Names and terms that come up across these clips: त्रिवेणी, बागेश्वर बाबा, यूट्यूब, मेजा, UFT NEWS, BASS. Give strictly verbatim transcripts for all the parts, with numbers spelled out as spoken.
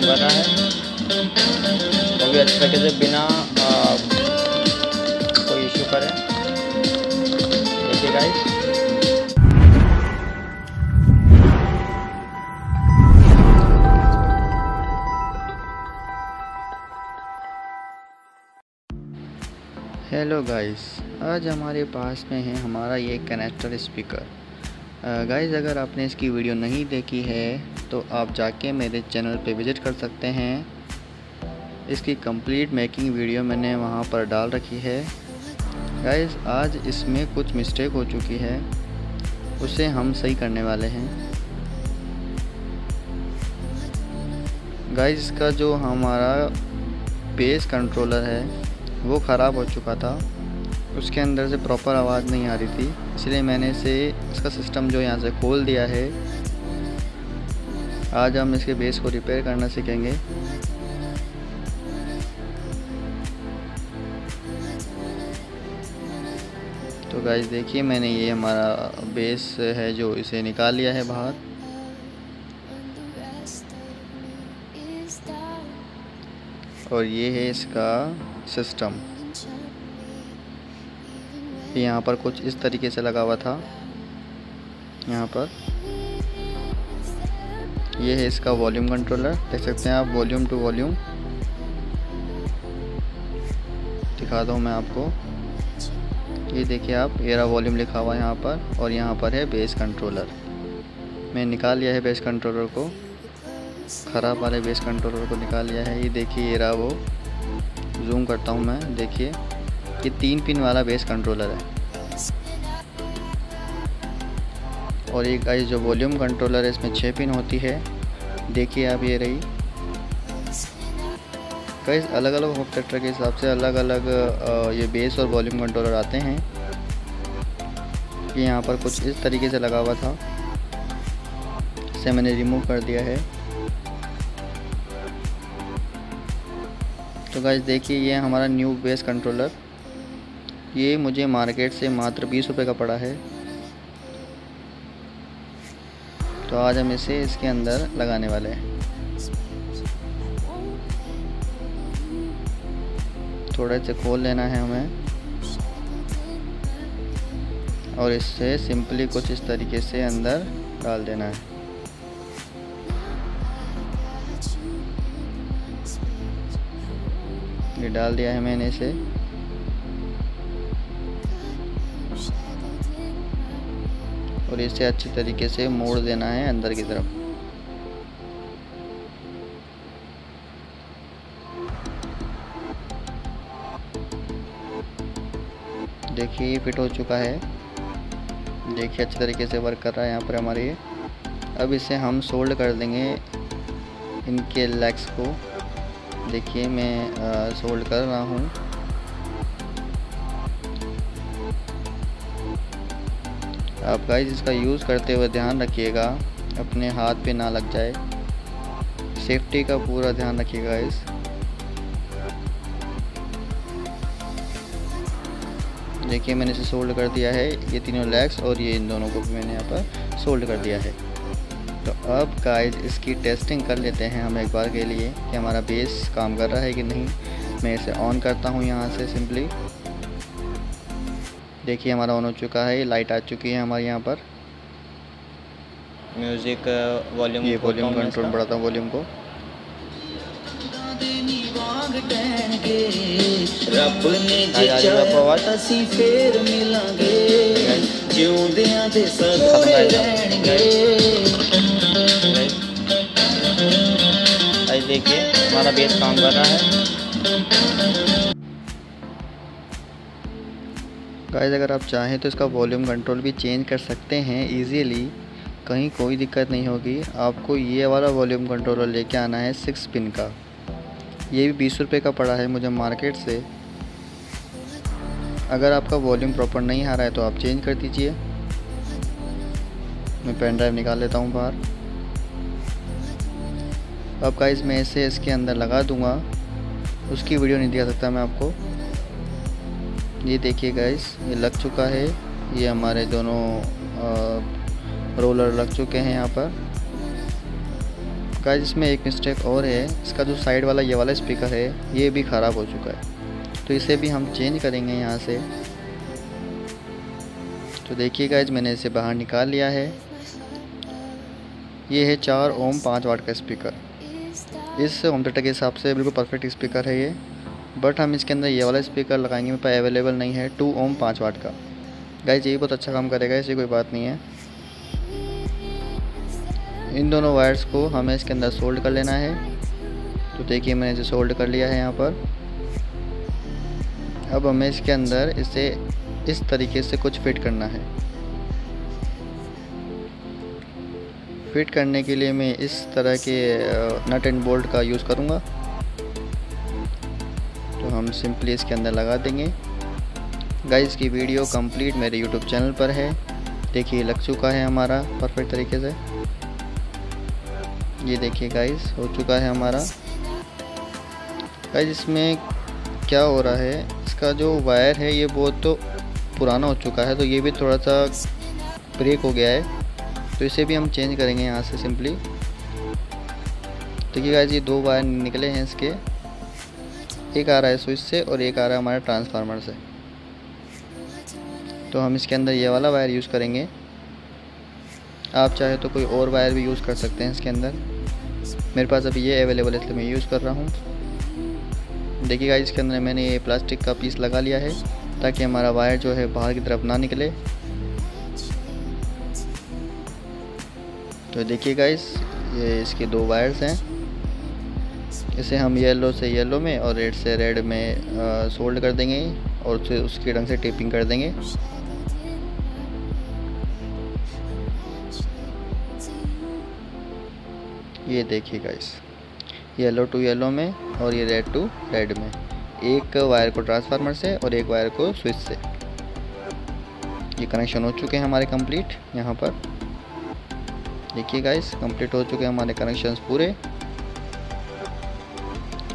काम कर रहा है, वो भी अच्छे तरीके से बिना आ, कोई इश्यू करे। देखिए गाइस, हेलो गाइस, आज हमारे पास में है हमारा ये कनेक्टर स्पीकर। गाइस अगर आपने इसकी वीडियो नहीं देखी है तो आप जाके मेरे चैनल पे विजिट कर सकते हैं। इसकी कंप्लीट मेकिंग वीडियो मैंने वहाँ पर डाल रखी है। गाइस आज इसमें कुछ मिस्टेक हो चुकी है, उसे हम सही करने वाले हैं। गाइस इसका जो हमारा बेस कंट्रोलर है वो ख़राब हो चुका था, उसके अंदर से प्रॉपर आवाज़ नहीं आ रही थी, इसलिए मैंने इसे इसका सिस्टम जो यहाँ से खोल दिया है। आज हम इसके बेस को रिपेयर करना सीखेंगे। तो गाइस देखिए, मैंने ये हमारा बेस है जो इसे निकाल लिया है बाहर। और ये है इसका सिस्टम, यहाँ पर कुछ इस तरीके से लगा हुआ था। यहाँ पर यह है इसका वॉल्यूम कंट्रोलर, देख सकते हैं आप, वॉल्यूम टू वॉल्यूम दिखा दूँ मैं आपको। ये देखिए आप, एरा वॉल्यूम लिखा हुआ है यहाँ पर, और यहाँ पर है बेस कंट्रोलर। मैंने निकाल लिया है बेस कंट्रोलर को, ख़राब वाले बेस कंट्रोलर को निकाल लिया है। ये देखिए एरा, वो जूम करता हूँ मैं, देखिए ये तीन पिन वाला बेस कंट्रोलर है। और ये गाइस जो वॉल्यूम कंट्रोलर है इसमें छः पिन होती है, देखिए आप ये रही। गाइस अलग अलग होम थिएटर के हिसाब से अलग अलग ये बेस और वॉल्यूम कंट्रोलर आते हैं। ये यहाँ पर कुछ इस तरीके से लगा हुआ था, इसे मैंने रिमूव कर दिया है। तो गाइस देखिए ये हमारा न्यू बेस कंट्रोलर, ये मुझे मार्केट से मात्र बीस रुपये का पड़ा है। तो आज हम इसे इसके अंदर लगाने वाले हैं। थोड़ा से खोल लेना है हमें, और इससे सिंपली कुछ इस तरीके से अंदर डाल देना है। ये डाल दिया है मैंने इसे। और इसे अच्छे तरीके से मोड़ देना है अंदर की तरफ। देखिए ये फिट हो चुका है, देखिए अच्छे तरीके से वर्क कर रहा है यहाँ पर हमारे। अब इसे हम सोल्ड कर देंगे इनके लेग्स को। देखिए मैं सोल्ड कर रहा हूँ। आप गाइस इसका यूज़ करते हुए ध्यान रखिएगा, अपने हाथ पे ना लग जाए, सेफ्टी का पूरा ध्यान रखिएगा गाइस। देखिए मैंने इसे सोल्ड कर दिया है, ये तीनों लेग्स और ये इन दोनों को भी मैंने यहाँ पर सोल्ड कर दिया है। तो अब गाइस इसकी टेस्टिंग कर लेते हैं हम एक बार के लिए कि हमारा बेस काम कर रहा है कि नहीं। मैं इसे ऑन करता हूँ यहाँ से सिंपली। देखिए हमारा ऑन हो चुका है, लाइट आ चुकी है हमारे यहाँ पर। म्यूज़िक वॉल्यूम, ये वॉल्यूम कंट्रोल बढ़ाता हूँ वॉल्यूम को। देखिए हमारा बेस काम कर रहा है। गाइस अगर आप चाहें तो इसका वॉल्यूम कंट्रोल भी चेंज कर सकते हैं इजीली, कहीं कोई दिक्कत नहीं होगी। आपको ये वाला वॉल्यूम कंट्रोलर लेके आना है सिक्स पिन का, ये भी बीस रुपये का पड़ा है मुझे मार्केट से। अगर आपका वॉल्यूम प्रॉपर नहीं आ रहा है तो आप चेंज कर दीजिए। मैं पेन ड्राइव निकाल लेता हूँ बाहर। अब गाइस मैं इसे इसके अंदर लगा दूंगा, उसकी वीडियो नहीं दिखा सकता मैं आपको। ये देखिए गाइस ये लग चुका है, ये हमारे दोनों रोलर लग चुके हैं यहाँ पर। गाइस इसमें एक मिस्टेक और है, इसका जो साइड वाला ये वाला स्पीकर है ये भी ख़राब हो चुका है, तो इसे भी हम चेंज करेंगे यहाँ से। तो देखिए गाइस मैंने इसे बाहर निकाल लिया है। ये है चार ओम पाँच वाट का स्पीकर, इस ओम डेटा के हिसाब से बिल्कुल परफेक्ट स्पीकर है ये, बट हम इसके अंदर ये वाला स्पीकर लगाएंगे मेरे पास अवेलेबल नहीं है टू ओम पाँच वाट का। गाइस ये बहुत अच्छा काम करेगा, ऐसी कोई बात नहीं है। इन दोनों वायर्स को हमें इसके अंदर सोल्ड कर लेना है, तो देखिए मैंने इसे सोल्ड कर लिया है यहाँ पर। अब हमें इसके अंदर इसे इस तरीके से कुछ फिट करना है। फिट करने के लिए मैं इस तरह के नट एंड बोल्ट का यूज़ करूँगा, तो हम सिंपली इसके अंदर लगा देंगे। गाइस की वीडियो कंप्लीट मेरे यूट्यूब चैनल पर है, देखिए लग चुका है हमारा परफेक्ट तरीके से। ये देखिए गाइस हो चुका है हमारा। गाइस इसमें क्या हो रहा है, इसका जो वायर है ये बहुत तो पुराना हो चुका है, तो ये भी थोड़ा सा ब्रेक हो गया है, तो इसे भी हम चेंज करेंगे यहाँ से सिंपली। देखिए गाइस ये दो वायर निकले हैं इसके, एक आ रहा है स्विच से और एक आ रहा है हमारा ट्रांसफार्मर से, तो हम इसके अंदर ये वाला वायर यूज़ करेंगे। आप चाहे तो कोई और वायर भी यूज़ कर सकते हैं इसके अंदर, मेरे पास अभी ये अवेलेबल है इसलिए मैं यूज़ कर रहा हूँ। देखिए गाइस इसके अंदर मैंने ये प्लास्टिक का पीस लगा लिया है ताकि हमारा वायर जो है बाहर की तरफ ना निकले। तो देखिए गाइस ये इसके दो वायर्स हैं, इसे हम येलो से येलो में और रेड से रेड में आ, सोल्ड कर देंगे और उसे उसके ढंग से टेपिंग कर देंगे। ये देखिए गाइस येलो टू येलो में और ये रेड टू रेड में, एक वायर को ट्रांसफार्मर से और एक वायर को स्विच से। ये कनेक्शन हो चुके हैं हमारे कंप्लीट, यहाँ पर देखिए गाइस कंप्लीट हो चुके हैं हमारे कनेक्शंस पूरे,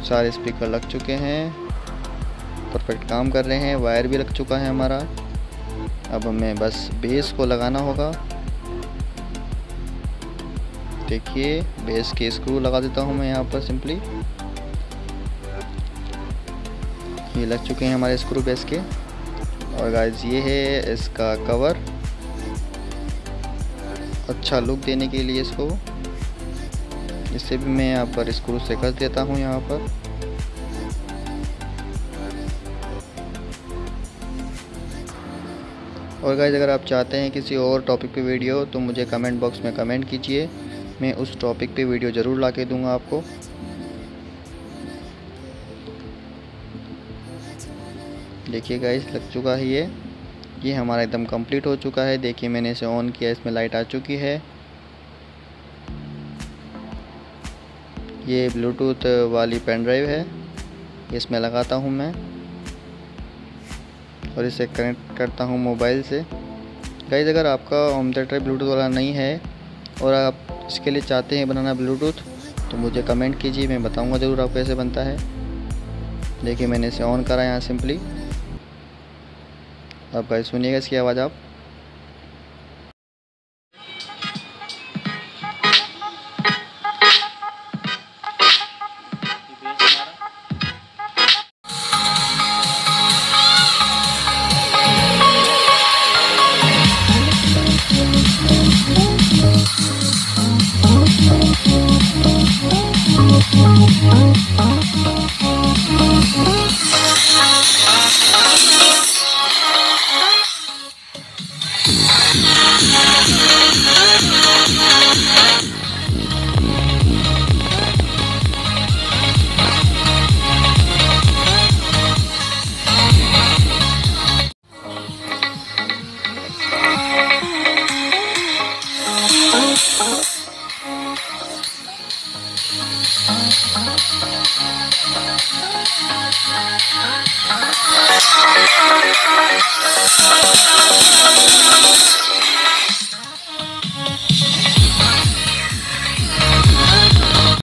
सारे स्पीकर लग चुके हैं, परफेक्ट काम कर रहे हैं, वायर भी लग चुका है हमारा। अब हमें बस बेस को लगाना होगा। देखिए बेस के स्क्रू लगा देता हूँ मैं यहाँ पर सिंपली, ये लग चुके हैं हमारे स्क्रू बेस के। और गाइस ये है इसका कवर, अच्छा लुक देने के लिए इसको, इससे भी मैं यहाँ पर स्क्रू से कस देता हूँ यहाँ पर। और गाइस अगर आप चाहते हैं किसी और टॉपिक पे वीडियो तो मुझे कमेंट बॉक्स में कमेंट कीजिए, मैं उस टॉपिक पे वीडियो ज़रूर ला के दूँगा आपको। देखिए गाइस लग चुका है ये ये हमारा एकदम कंप्लीट हो चुका है। देखिए मैंने इसे ऑन किया, इसमें लाइट आ चुकी है। ये ब्लूटूथ वाली पेन ड्राइव है, इसमें लगाता हूँ मैं और इसे कनेक्ट करता हूँ मोबाइल से। गाइस अगर आपका होम थिएटर ब्लूटूथ वाला नहीं है और आप इसके लिए चाहते हैं बनाना ब्लूटूथ, तो मुझे कमेंट कीजिए, मैं बताऊंगा ज़रूर आपको कैसे बनता है। देखिए मैंने इसे ऑन करा यहाँ सिंपली, आप गाइस सुनिएगा इसकी आवाज़ आप। Oh,